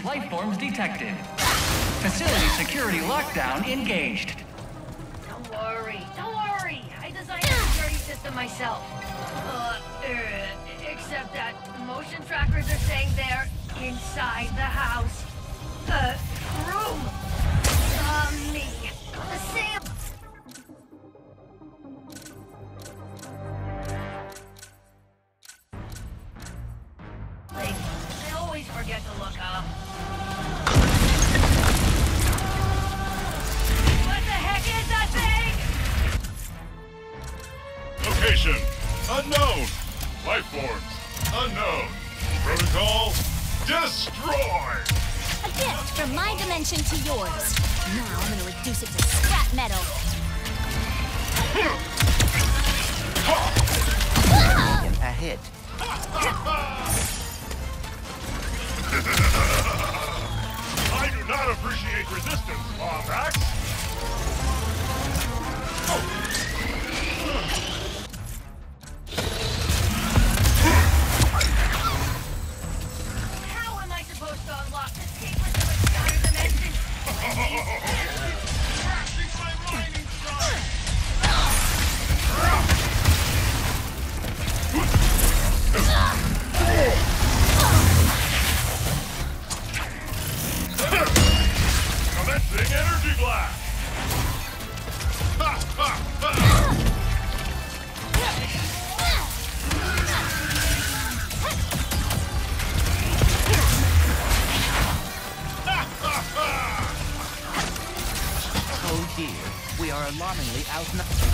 dangerous life forms detected. Facility security lockdown engaged. Don't worry, don't worry. I designed the security system myself. Except that motion trackers are saying they're inside the house. Room. Me. Sam. They always forget to look up. What the heck is that thing? Location unknown. Life forms unknown. Protocol destroyed. A gift from my dimension to yours. Now I'm gonna reduce it to scrap metal. A hit. I do not appreciate resistance, Lombax. How am I supposed to unlock this paper to its outer dimension? Crashing my mining truck! Commencing energy blast! Ha, ha, ha! Oh dear, we are alarmingly outnumbered.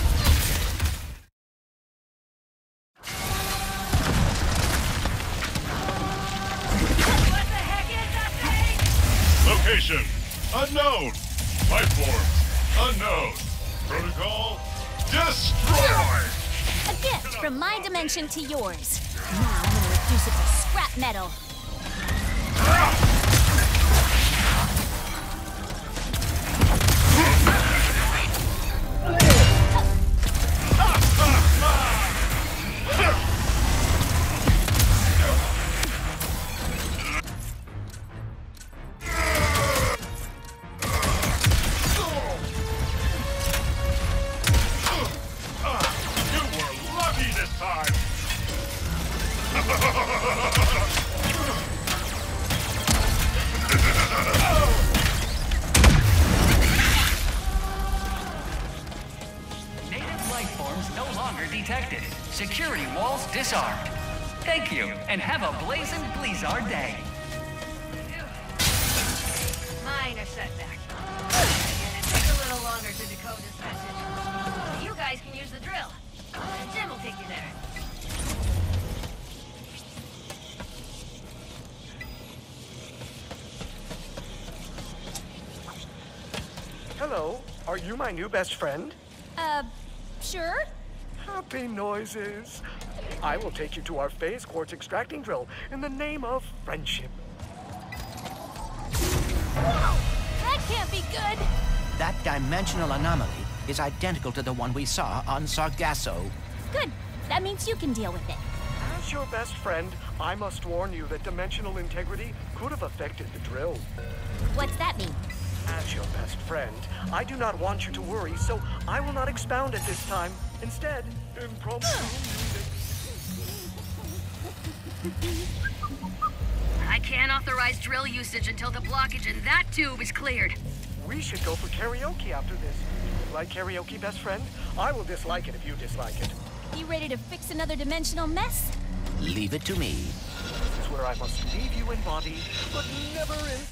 Unknown! Life forms unknown. Protocol destroyed! A gift from my dimension to yours. Now I'm gonna reduce it to scrap metal. And have a blazing Blizzard day. Minor setback. It takes a little longer to decode this message. You guys can use the drill. Jim will take you there. Hello, are you my new best friend? Sure. Happy noises. I will take you to our Phase Quartz Extracting Drill in the name of friendship. Whoa! That can't be good! That dimensional anomaly is identical to the one we saw on Sargasso. Good. That means you can deal with it. As your best friend, I must warn you that dimensional integrity could have affected the drill. What's that mean? As your best friend, I do not want you to worry, so I will not expound at this time. Instead, impromptu music. I can't authorize drill usage until the blockage in that tube is cleared. We should go for karaoke after this. Like karaoke, best friend? I will dislike it if you dislike it. You ready to fix another dimensional mess? Leave it to me. This is where I must leave you in body, but never in...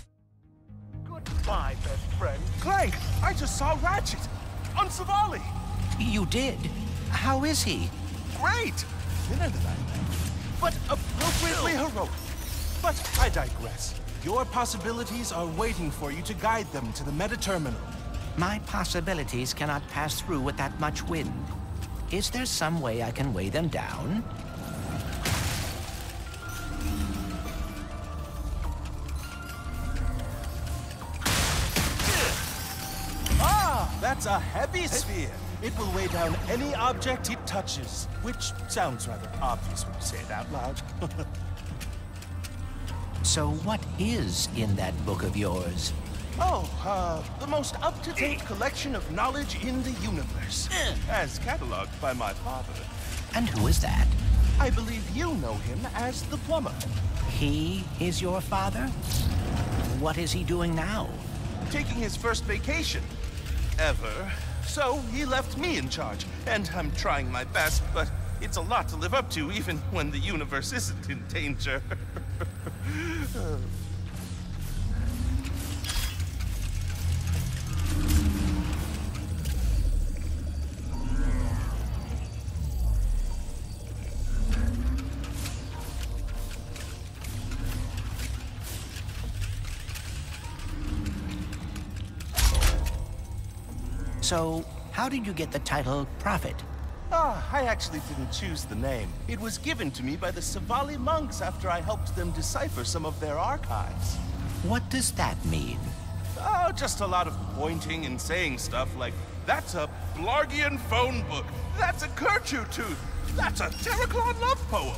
Goodbye, best friend. Clank, I just saw Ratchet on Savali. You did? How is he? Great! Thinner than I am. But appropriately heroic. But I digress. Your possibilities are waiting for you to guide them to the meta-terminal. My possibilities cannot pass through with that much wind. Is there some way I can weigh them down? Ah, that's a heavy sphere. It will weigh down any object it touches, which sounds rather obvious when you say it out loud. So what is in that book of yours? Oh, the most up-to-date collection of knowledge in the universe. As catalogued by my father. And who is that? I believe you know him as the plumber. He is your father? What is he doing now? Taking his first vacation. Ever. So he left me in charge, and I'm trying my best, but it's a lot to live up to, even when the universe isn't in danger. So, how did you get the title Prophet? Ah, I actually didn't choose the name. It was given to me by the Savali monks after I helped them decipher some of their archives. What does that mean? Oh, just a lot of pointing and saying stuff like, that's a Blargian phone book, that's a Kerchu tooth, that's a Terraclon love poem.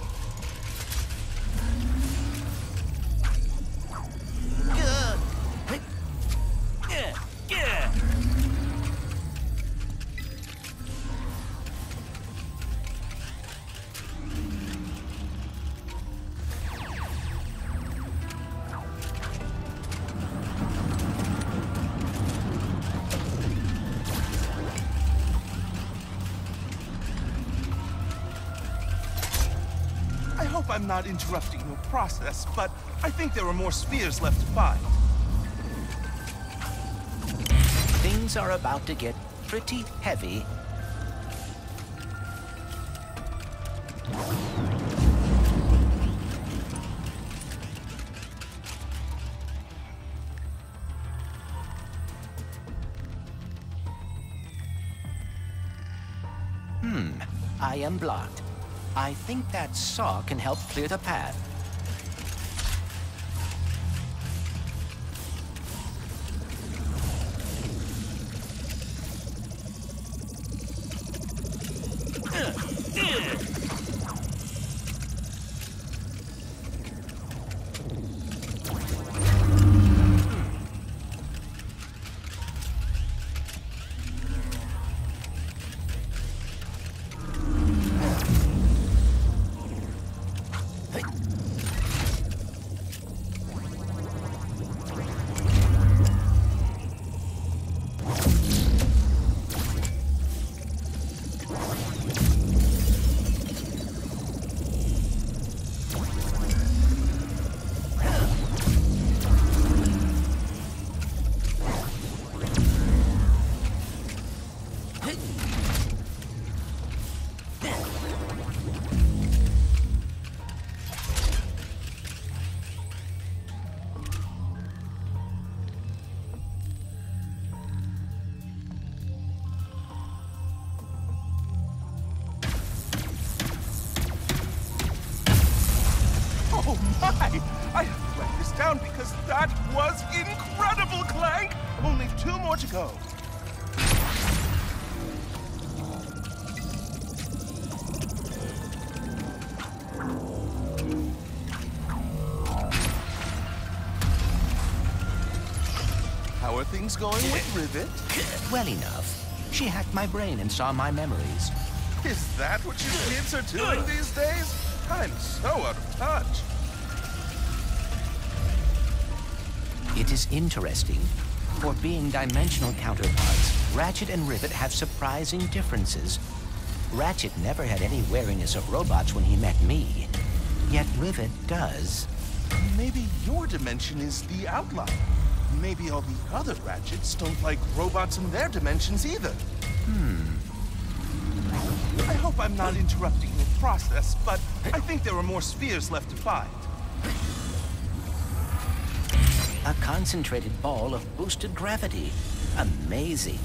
I'm not interrupting your process, but I think there are more spheres left to find. Things are about to get pretty heavy. I am blocked. I think that saw can help clear the path. Going with Rivet? Well enough. She hacked my brain and saw my memories. Is that what you kids are doing these days? I'm so out of touch. It is interesting. For being dimensional counterparts, Ratchet and Rivet have surprising differences. Ratchet never had any wariness of robots when he met me. Yet Rivet does. Maybe your dimension is the outlier. Maybe all the other Ratchets don't like robots in their dimensions either. I hope I'm not interrupting the process, but I think there are more spheres left to find. A concentrated ball of boosted gravity. Amazing.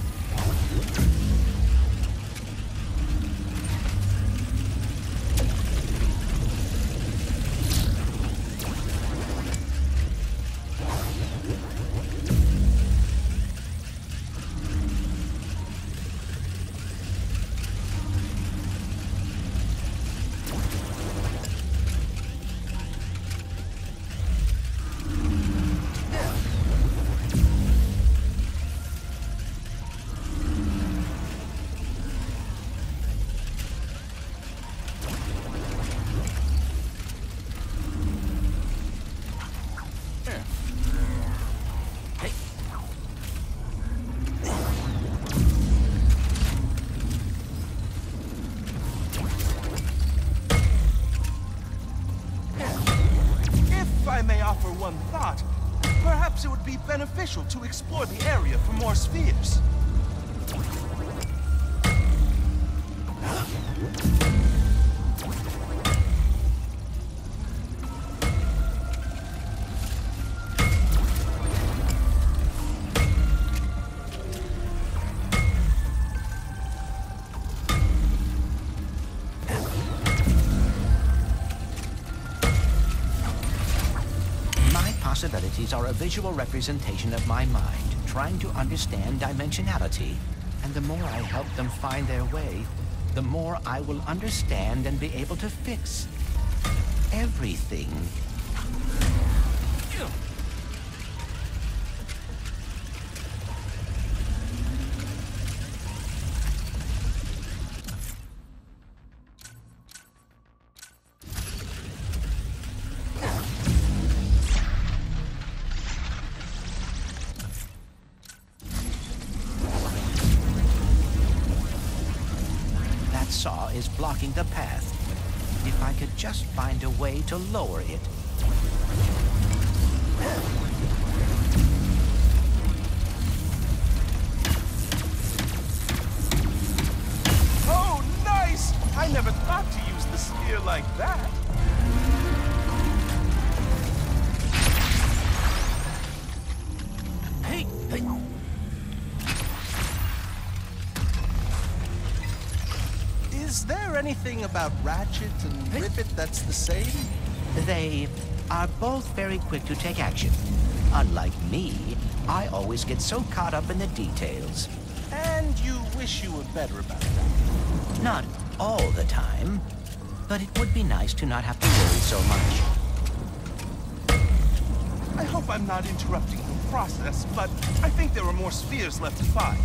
one thought. Perhaps it would be beneficial to explore the area for more spheres. Possibilities are a visual representation of my mind, trying to understand dimensionality. And the more I help them find their way, the more I will understand and be able to fix everything. Blocking the path. If I could just find a way to lower it. Oh, nice! I never thought to use the spear like that. Anything about Ratchet and Ribbit that's the same? They are both very quick to take action. Unlike me, I always get so caught up in the details. And you wish you were better about that? Not all the time, but it would be nice to not have to worry so much. I hope I'm not interrupting the process, but I think there are more spheres left to find.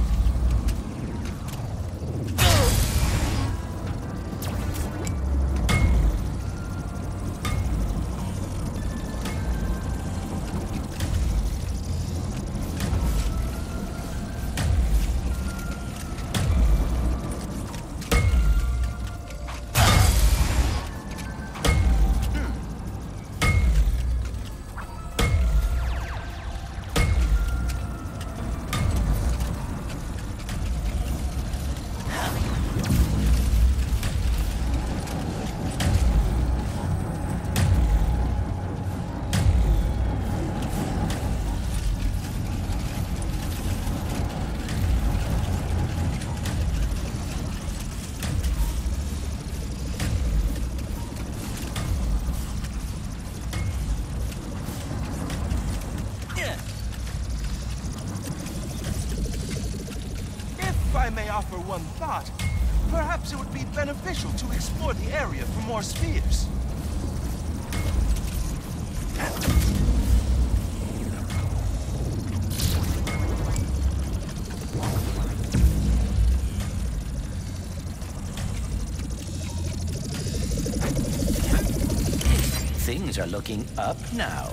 One thought. Perhaps it would be beneficial to explore the area for more spheres. Things are looking up now.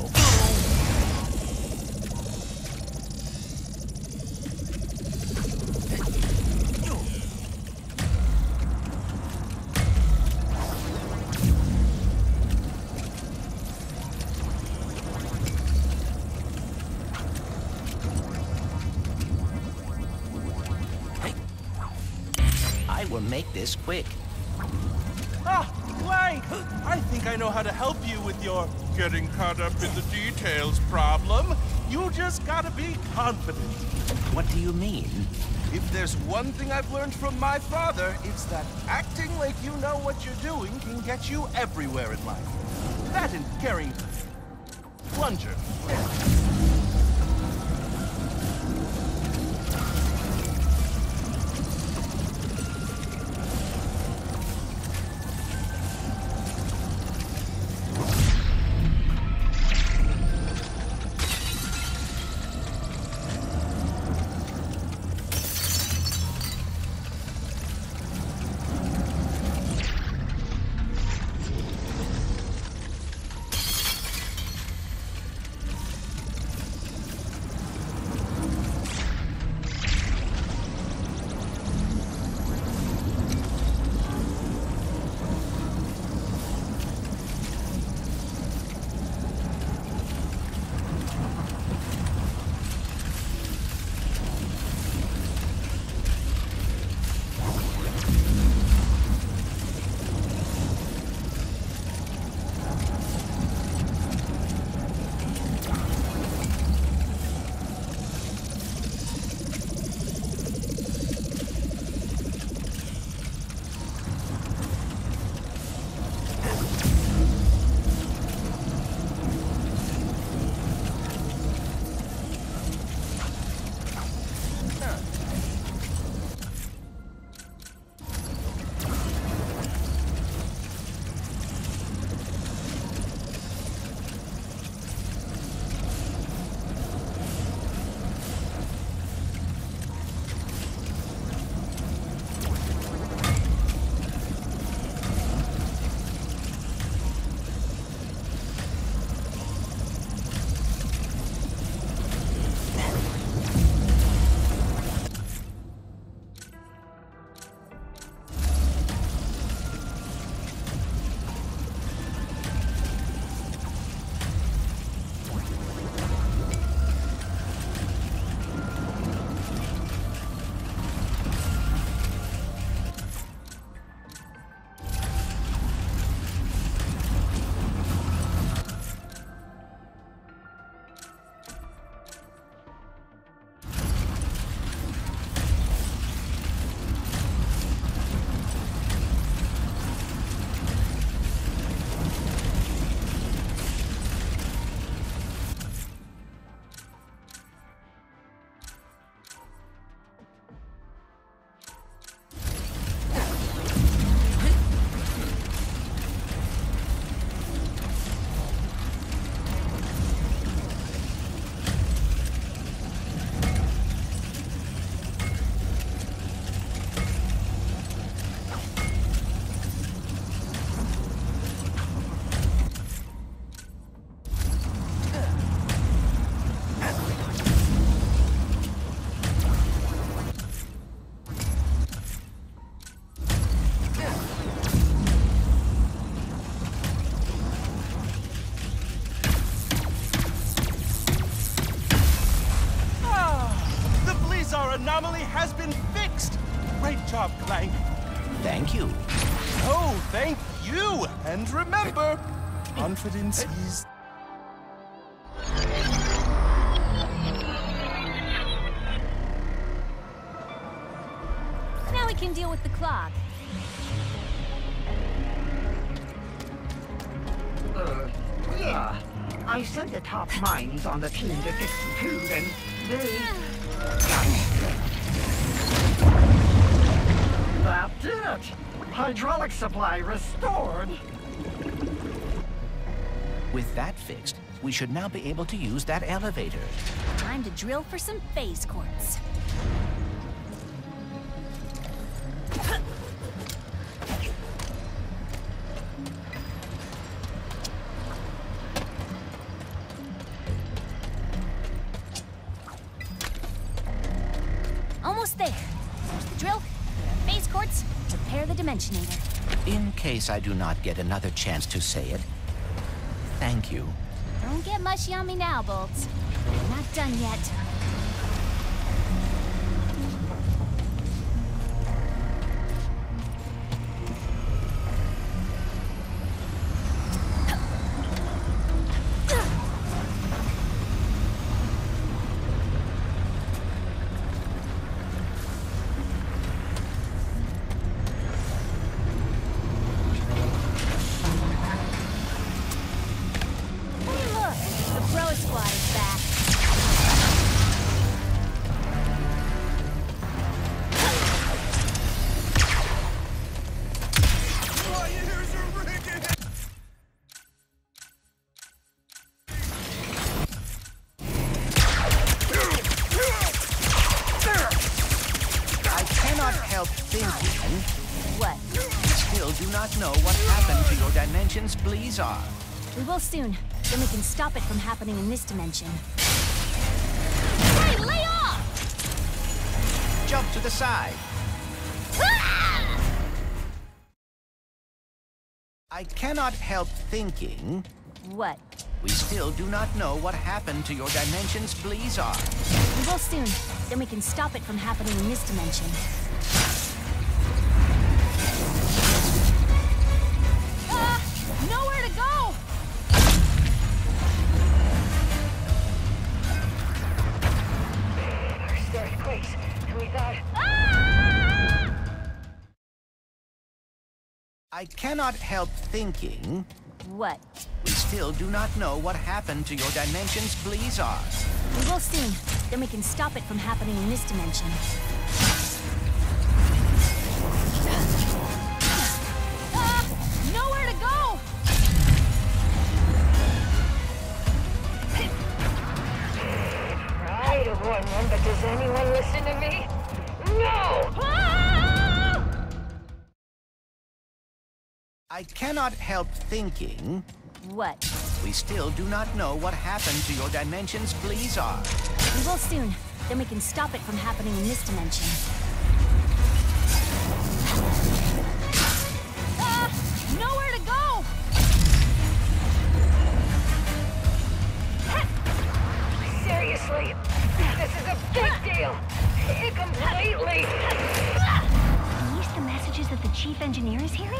This quick. Ah, Blank! I think I know how to help you with your getting caught up in the details problem. You just gotta be confident. What do you mean? If there's one thing I've learned from my father, it's that acting like you know what you're doing can get you everywhere in life. That and carrying plunger. job, Clank. Thank you. Oh, thank you. And remember, confidence is... Now we can deal with the clock. Yeah. I sent the top minds on the team to fix the food, and they... That did it! Hydraulic supply restored! With that fixed, we should now be able to use that elevator. Time to drill for some phase quartz. In case I do not get another chance to say it, thank you. Don't get mushy on me now, Bolts. I'm not done yet. Blizzard. We will soon. Then we can stop it from happening in this dimension. Hey, lay off! Jump to the side. Ah! I cannot help thinking... What? We still do not know what happened to your dimension's Blizzard. We will soon. Then we can stop it from happening in this dimension. I cannot help thinking... What? We still do not know what happened to your dimension's Blizzard. We will soon. Then we can stop it from happening in this dimension. Nowhere to go! Try to warn them, but does anyone listen to me? No! Ah! I cannot help thinking... What? We still do not know what happened to your dimension's Blizzard. We will soon. Then we can stop it from happening in this dimension. Nowhere to go! Seriously, this is a big deal. It completely... Are these the messages that the chief engineer is hearing?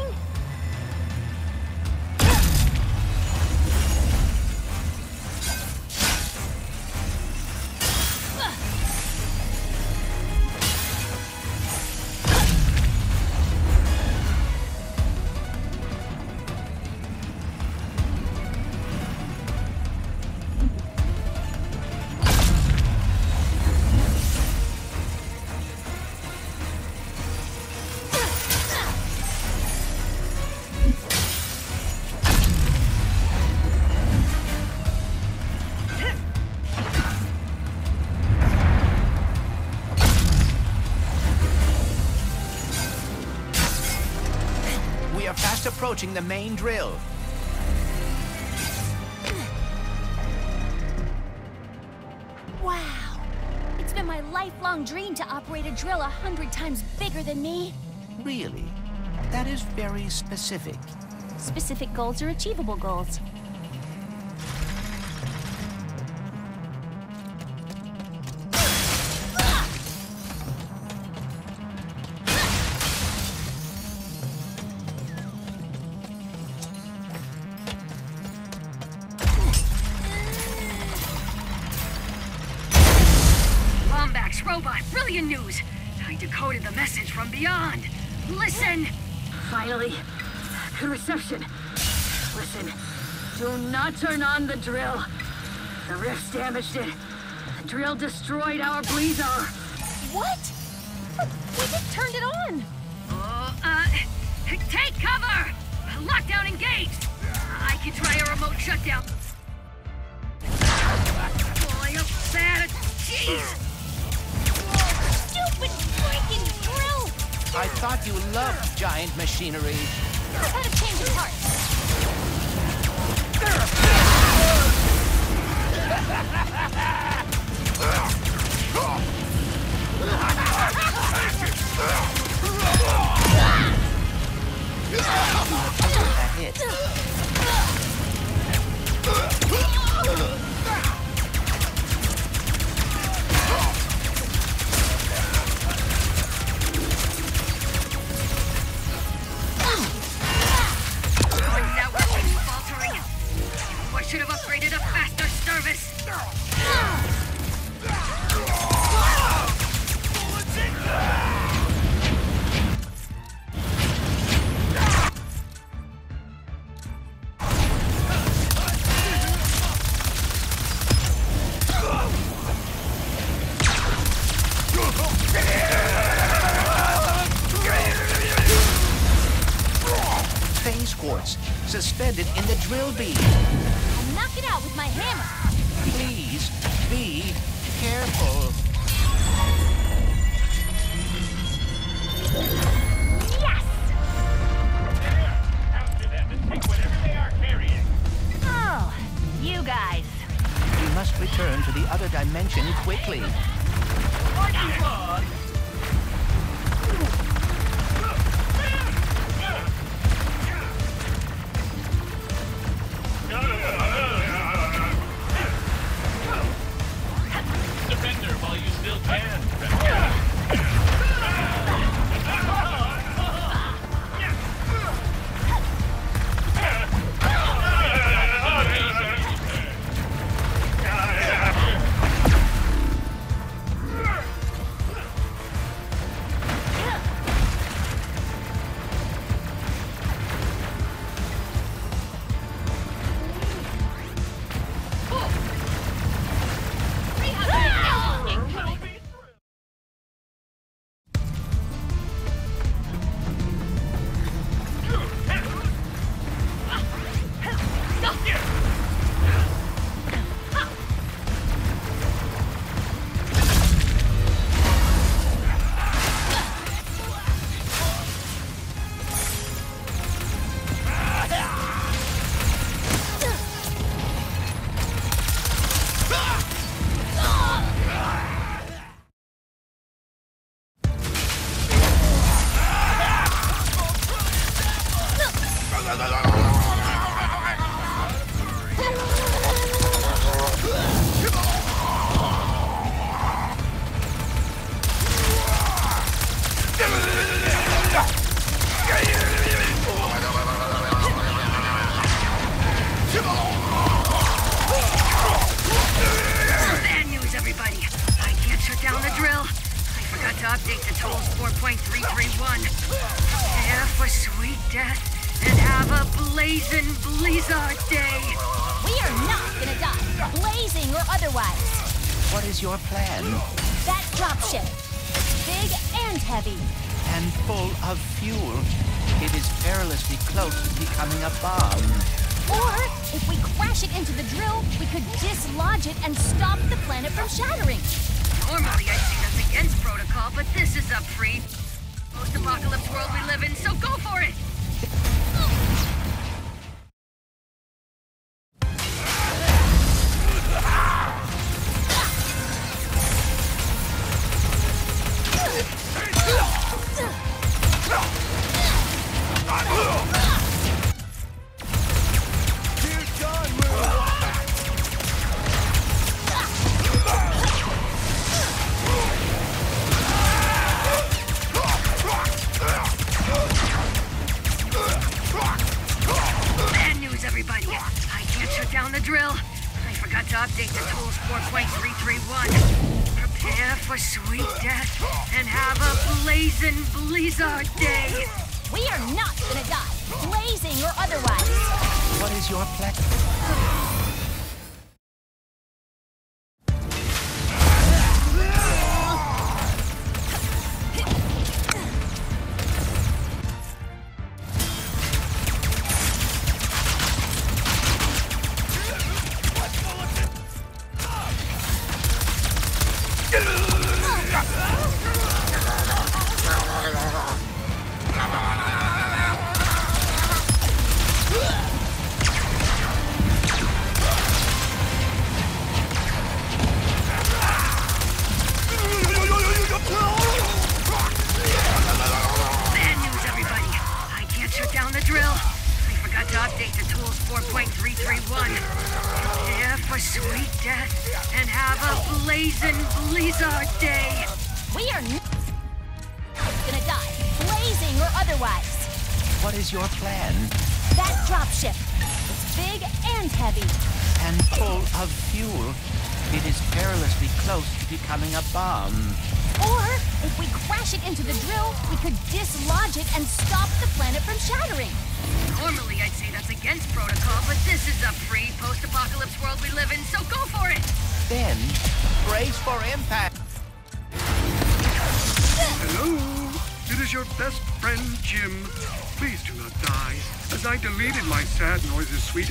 Approaching the main drill. Wow! It's been my lifelong dream to operate a drill 100 times bigger than me. Really? That is very specific. Specific goals are achievable goals. Blargian news. I decoded the message from beyond. Listen! Finally, good reception. Listen, do not turn on the drill. The rifts damaged it. The drill destroyed our bleezo. What? We just turned it on. Oh, take cover! Lockdown engaged! I can try a remote shutdown. Boy, I'm bad at... Jeez! Stupid freaking drill! I thought you loved giant machinery. I had a change of heart. Should have upgraded a faster service. Phase quartz suspended in the drill beam. Knock it out with my hammer! Please be careful. Yes! After them and take whatever they are carrying. Oh, you guys. We must return to the other dimension quickly. What is wrong? prepare for sweet death and have a blazing Blizzard day. We are not gonna die, blazing or otherwise. What is your platform?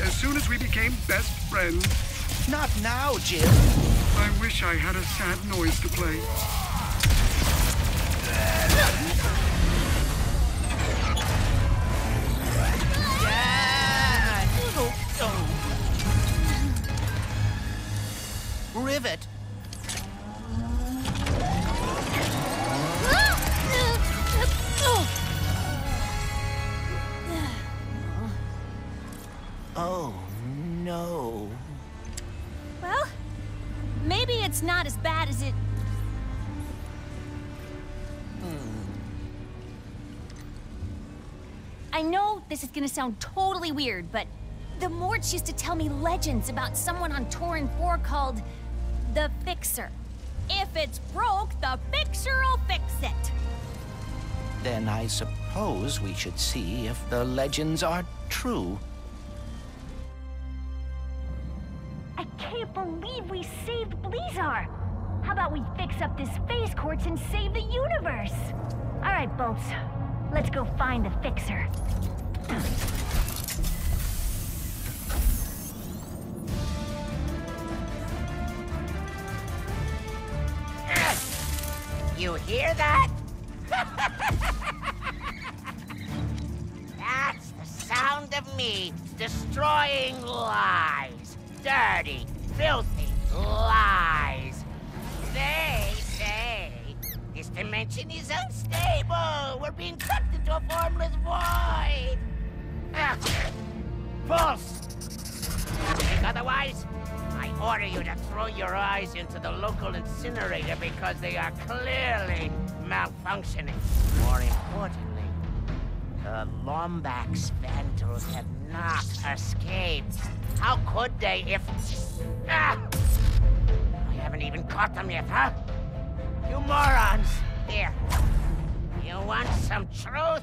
As soon as we became best friends. Not now, Jim. I wish I had a sad noise to play. This is gonna sound totally weird, but the Morts used to tell me legends about someone on Torren IV called the Fixer. If it's broke, the Fixer'll fix it. Then I suppose we should see if the legends are true. I can't believe we saved Blizzard. How about we fix up this Phase Quartz and save the universe? All right, Bolts, let's go find the Fixer. You hear that? That's the sound of me destroying lies. Dirty, filthy lies. They say this dimension is unstable. We're being sucked into a formless void. False! Think otherwise, I order you to throw your eyes into the local incinerator because they are clearly malfunctioning. More importantly, the Lombax vandals have not escaped. How could they if... I haven't even caught them yet, huh? You morons! Here. You want some truth?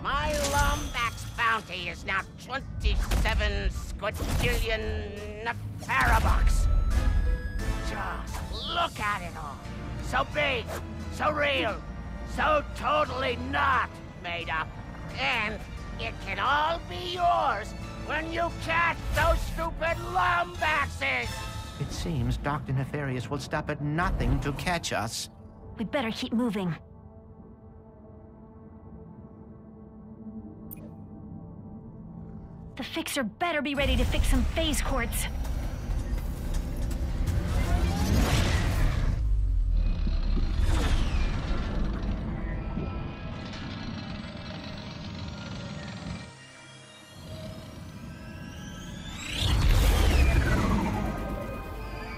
My Lombax bounty is now 27 squadrillion Nefarabox. Just look at it all. So big, so real, so totally not made up. And it can all be yours when you catch those stupid Lombaxes. It seems Dr. Nefarious will stop at nothing to catch us. We better keep moving. The Fixer better be ready to fix some Phase Quartz.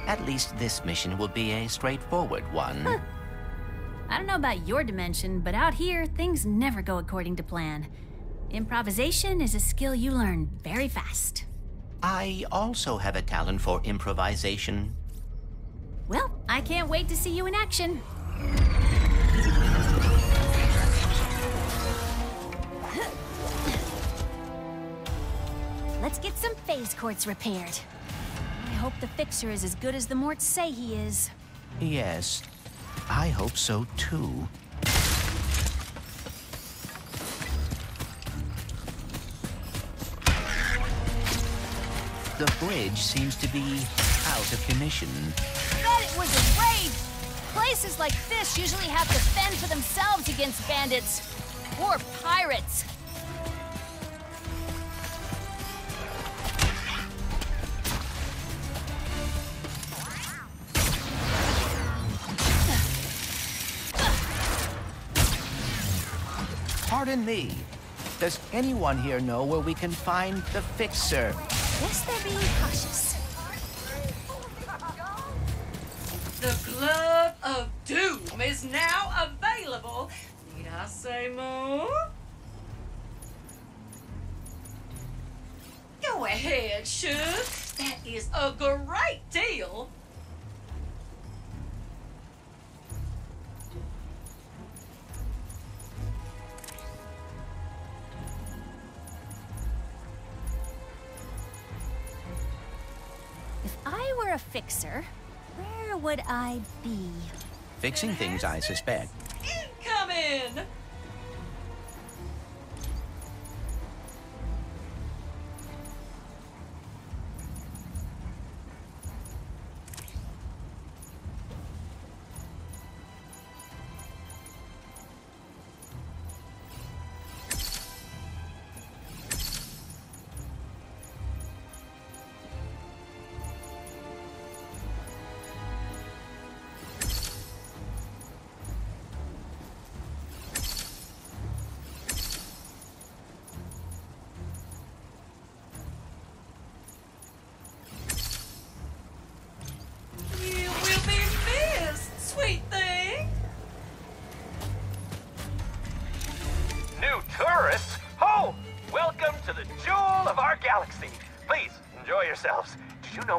At least this mission will be a straightforward one. Huh. I don't know about your dimension, but out here, things never go according to plan. Improvisation is a skill you learn very fast. I also have a talent for improvisation. Well, I can't wait to see you in action. Let's get some phase quartz repaired. I hope the Fixer is as good as the Morts say he is. Yes, I hope so too. The bridge seems to be out of commission. I thought it was a raid! Places like this usually have to fend for themselves against bandits. Or pirates. Pardon me. Does anyone here know where we can find the Fixer? Yes, they're being cautious. The Glove of Doom is now available. Need I say more? Go ahead, Shug. That is a great deal. A fixer, where would I be? Fixing things, I suspect. Incoming!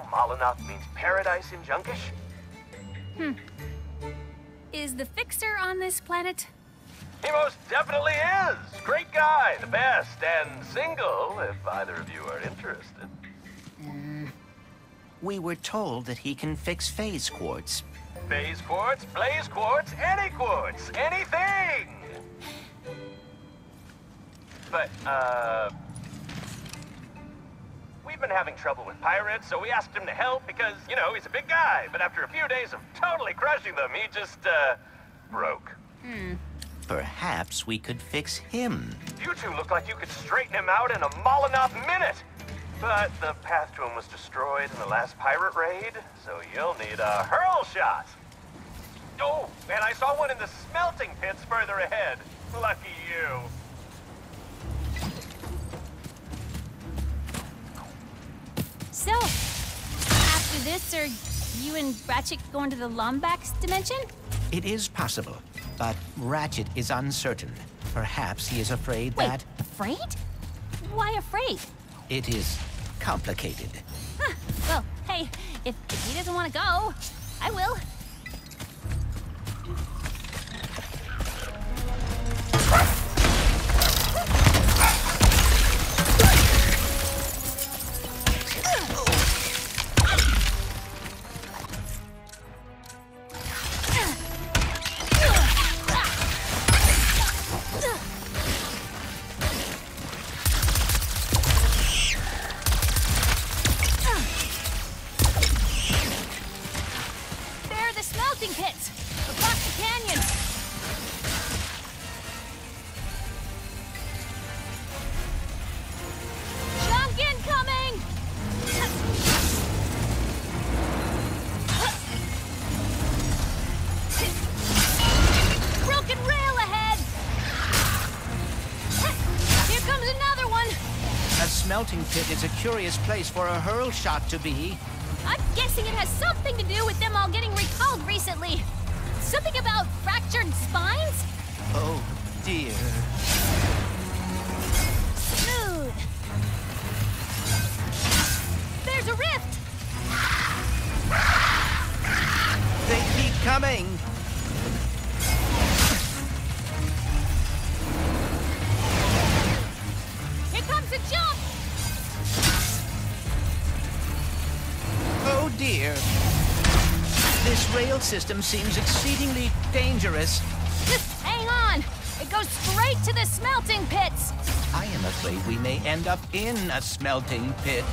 Marlonoth means paradise in Junkish. Is the Fixer on this planet? He most definitely is. Great guy, the best, and single, if either of you are interested. We were told that he can fix phase quartz. Phase quartz, blaze quartz, anything! But, we've been having trouble with pirates, so we asked him to help because, you know, he's a big guy. But after a few days of totally crushing them, he just, broke. Perhaps we could fix him. You two look like you could straighten him out in a Marlonoth minute. But the path to him was destroyed in the last pirate raid, so you'll need a hurl shot. Oh, and I saw one in the smelting pits further ahead. Lucky you. So, after this, are you and Ratchet going to the Lombax dimension? It is possible, but Ratchet is uncertain. Perhaps he is afraid that... Wait, afraid? Why afraid? It is complicated. Huh. Well, hey, if he doesn't want to go, I will. The melting pit is a curious place for a hurl shot to be. I'm guessing it has something to do with them all getting recalled recently. Something about fractured spines? Oh, dear. Smooth. There's a rift! rail system seems exceedingly dangerous. Just hang on! It goes straight to the smelting pits! I am afraid we may end up in a smelting pit.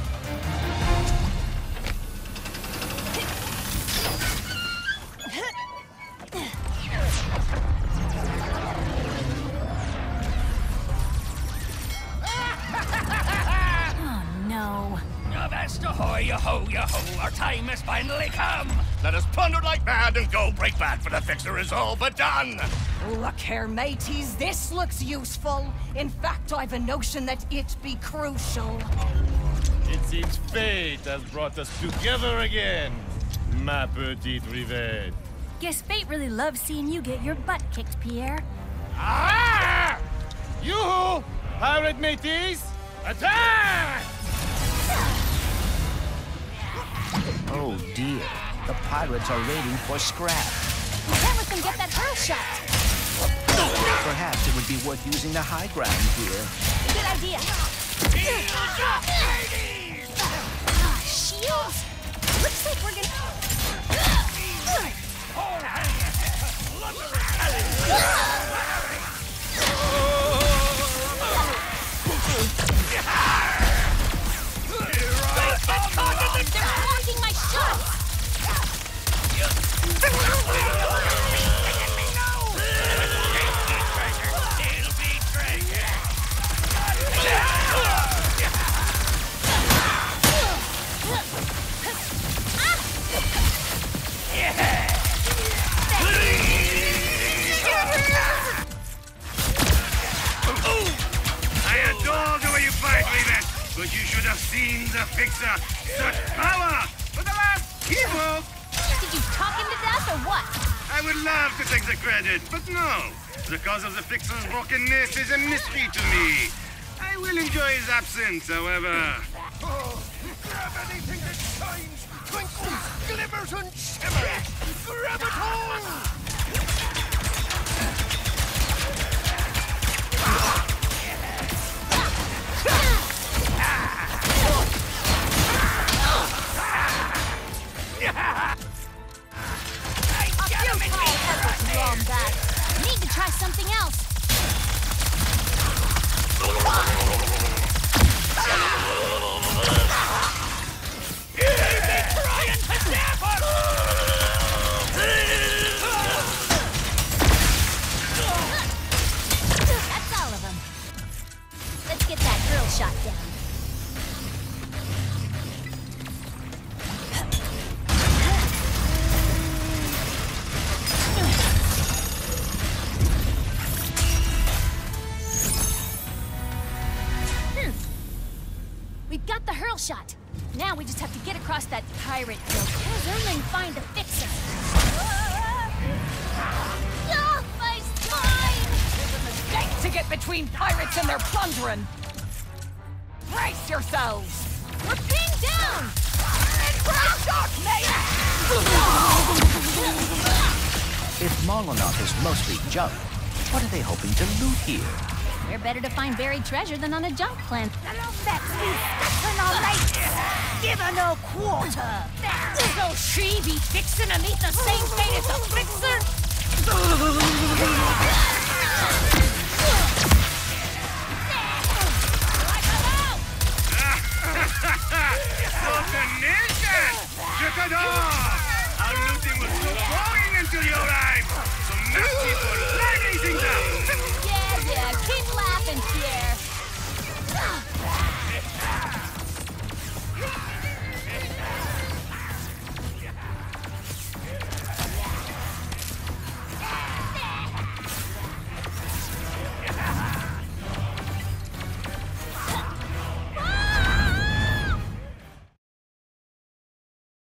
Our time has finally come! Let us plunder like mad and go break bad, for the Fixer is all but done! Look here, mateys, this looks useful. In fact, I've a notion that it be crucial. It seems fate has brought us together again, ma petite rivette. Guess fate really loves seeing you get your butt kicked, Pierre. Ah! Yoo-hoo! Pirate mateys, attack! Oh dear, the pirates are raiding for scrap. You can't let them get that hurl shot. Perhaps it would be worth using the high ground here. Good idea. Shields! Looks like we're gonna... I adore the way you fight, Levet, but you should have seen the Fixer. Such power! For the last evil! Did you talk him to death or what? I would love to take the credit, but no. The cause of the Fixer's brokenness is a mystery to me. I will enjoy his absence, however. Oh, grab anything that shines, twinkles, glimmers, and shimmers. Grab it all! Lombax. Need to try something else. That's all of them. Let's get that hurl shot down. Shot. Now we just have to get across that pirate hill and find the Fixer. Ah, my spine! It's a mistake to get between pirates and their plundering. Brace yourselves! We're pinned down! If Marlonoth is mostly junk, what are they hoping to loot here? We're better to find buried treasure than on a junk plant. The Lombax needs nothing all right. Give her no quarter. So she be fixing to meet the same fate as the Fixer? Abomination! Check it out! Our looting will keep going until you arrive. So many people lining things up. Yeah, keep laughing, Pierre.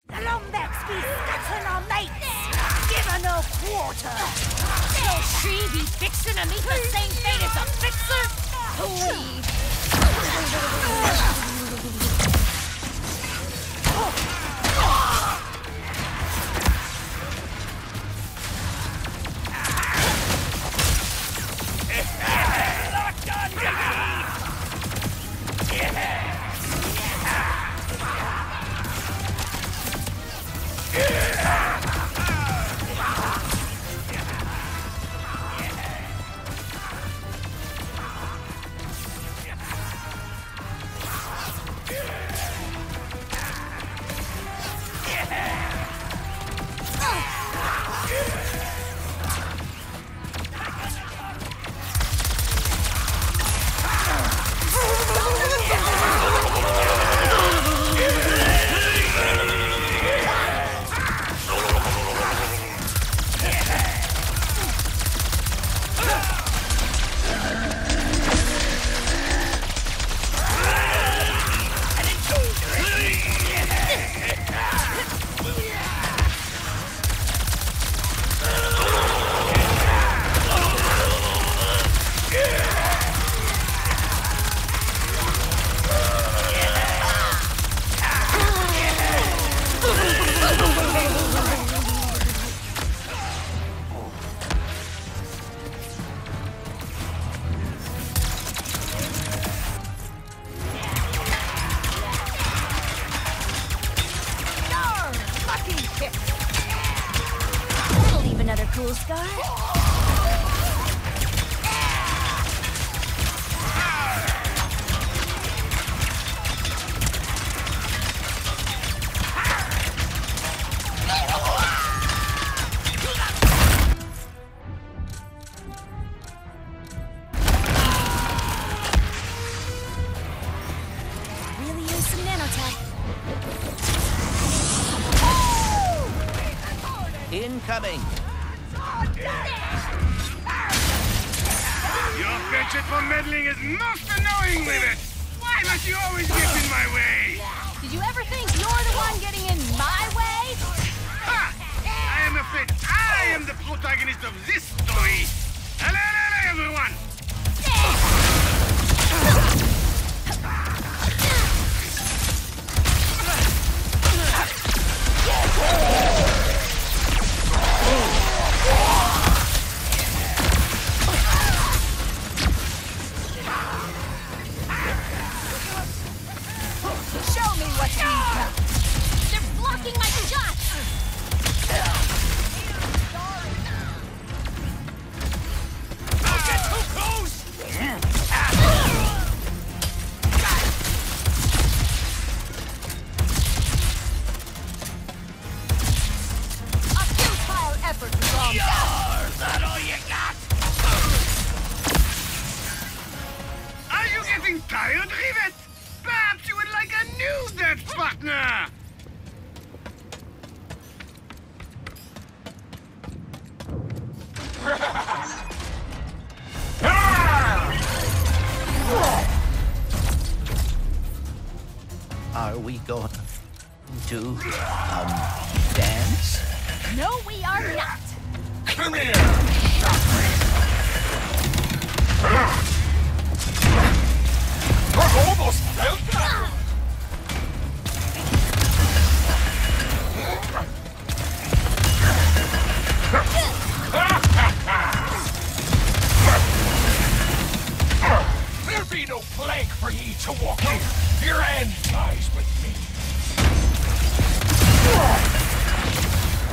The Lombax be scuttling our mates. Give her no quarter. She be fixing to meet the same fate as a Fixer? Please. Incoming. Your penchant for meddling is most annoying with it. Why must you always get in my way? Did you ever think you're the one getting in my way? Ha! I am afraid I am the protagonist of this story. Hello, hello, everyone. Show me what's up. They're blocking my shots. Don't get too close. A futile effort to bomb down. Is that all you got? Are you getting tired, Rivet? Perhaps you would like a new dance partner! Are we going to, dance? No, we are not! Come here! I almost fell down! There'll be no plank for ye to walk over. Your end lies with me.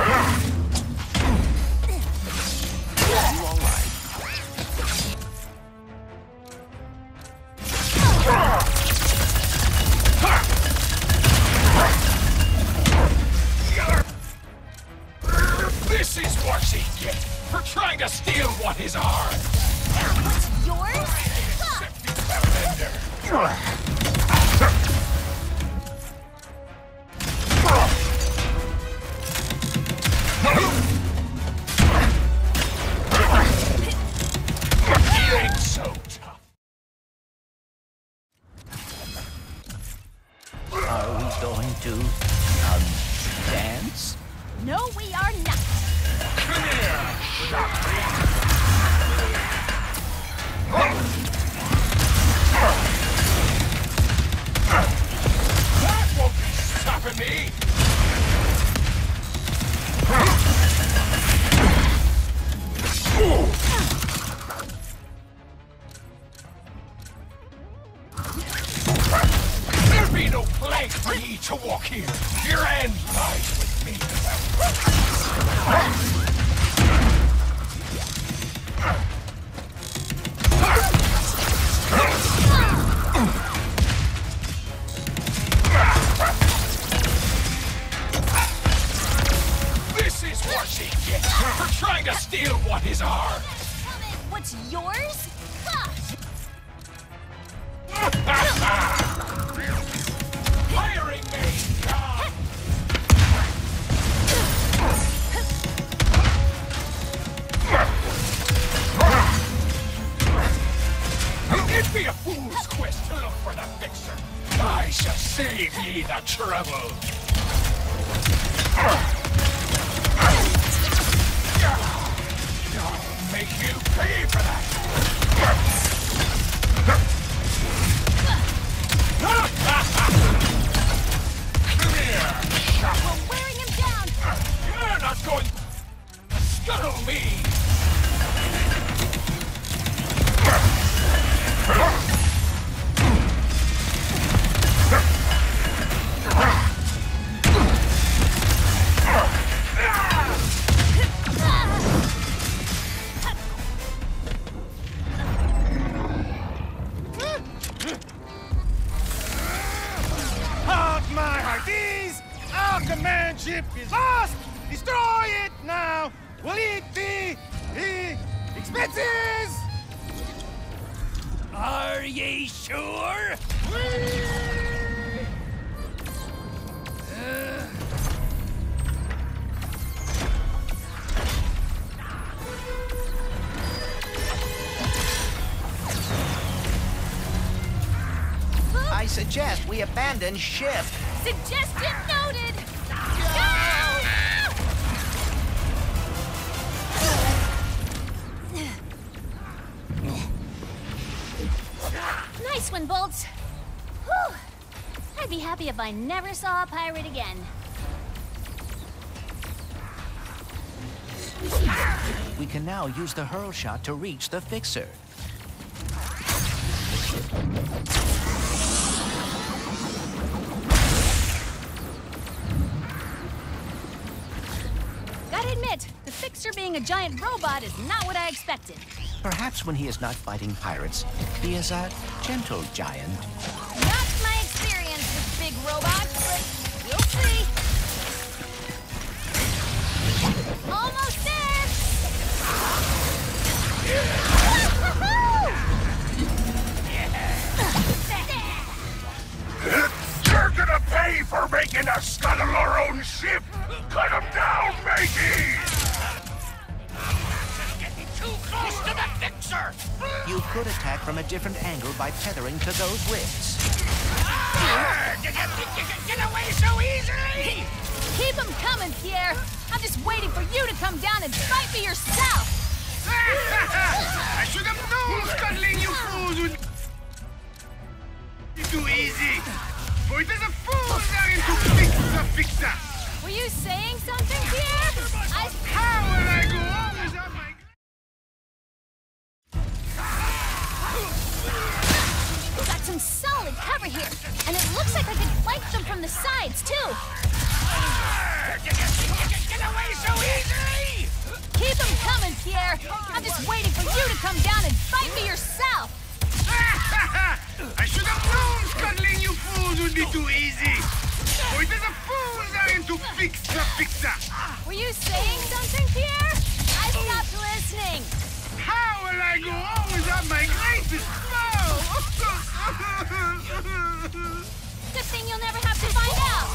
Are you all right? This is what she gets for trying to steal what is ours. What's yours? He ain't so tough. Are we going to dance? No, we are not. Come here! Stop me! That won't be stopping me! There'll be no plank for ye to walk here! Your end lies with me! This is what she gets for trying to steal what is ours. What's yours? Hiring me! It'd be a fool's quest to look for the Fixer. I shall save ye the trouble. I'll make you pay for that. Come here. We're wearing him down. You're not going to scuttle me. Hold my hearties! Our command ship is lost! Destroy it now! Will it be the expenses? Are ye sure? I suggest we abandon shift. Suggestion noted! Nice one, Bolts. Whew. I'd be happy if I never saw a pirate again. We can now use the hurl shot to reach the Fixer. Gotta admit, the Fixer being a giant robot is not what I expected. Perhaps when he is not fighting pirates, he is a gentle giant. Not my experience with big robots, but you'll see. Almost there! You're gonna pay for making us scuttle our own ship! Cut him down, matey! Close to the Fixer! You could attack from a different angle by tethering to those wits. Get away so easily! Keep them coming, Pierre! I'm just waiting for you to come down and fight for yourself! I should have known scuttling you fools would be too easy! For it is a fool daring to fix the Fixer! Were you saying something, Pierre? How will I go on without my... Got some solid cover here, and it looks like I can flank them from the sides, too. Get away so easily! Keep them coming, Pierre. I'm just waiting for you to come down and fight for yourself. I should have known scuttling you fools would be too easy. For it is a fool trying to fix the Fixer. Were you saying something, Pierre? I stopped listening. How will I go on without my greatest foe? Good thing you'll never have to find out.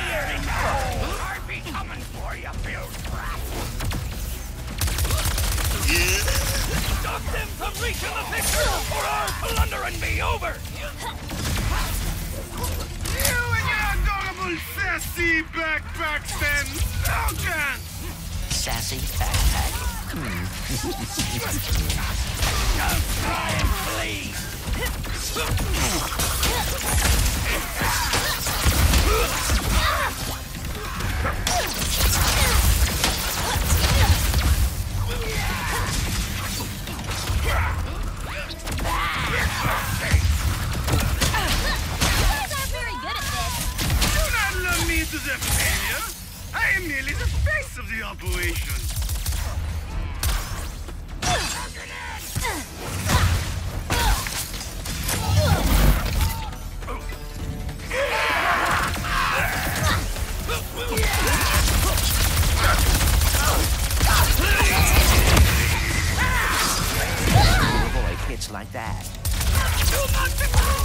Here we go. I'll be coming for you, Bill. Stop them from reaching the Fixer, or our plundering be over. Sassy backpack, then! No chance! Sassy backpack? Don't try and flee! You guys are very good at this. Love me into the failure. I am merely the face of the operation. Avoid hits like that. Too much to cross.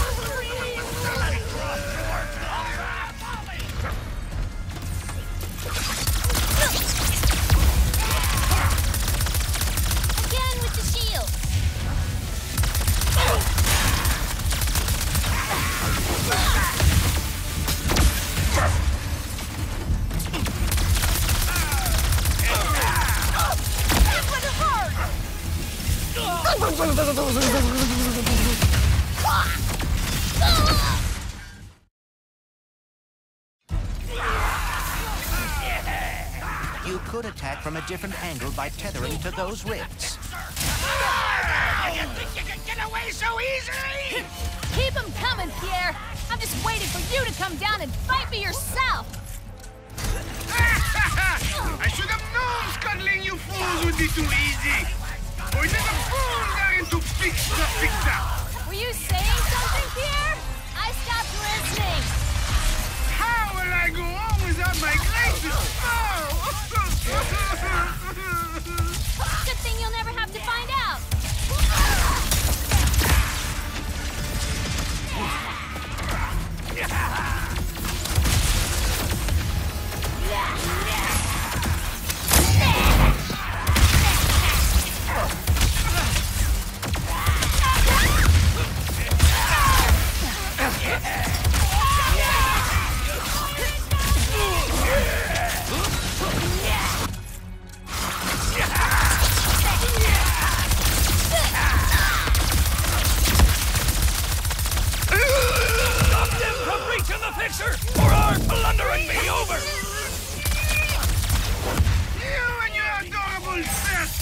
Again with the shield. That would hurt. Could attack from a different angle by tethering to those wits. Get away so easily! Keep them coming, Pierre. I'm just waiting for you to come down and fight for yourself. I should have known scuttling you fools would be too easy. Or it is a fool trying to fix the Fixer. Were you saying something, Pierre? I stopped listening. How will I go on without my greatest foe? Good thing you'll never have to find out.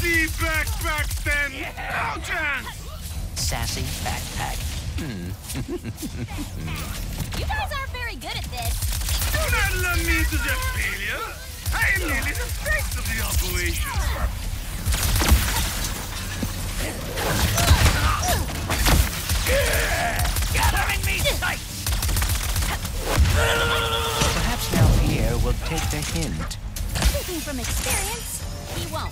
Sassy backpack then! Yeah. No chance! Sassy backpack. You guys aren't very good at this. Do not love me to the failure. I am nearly the face of the operation. Gathering me tight. Perhaps now Pierre will take the hint. Speaking from experience, he won't.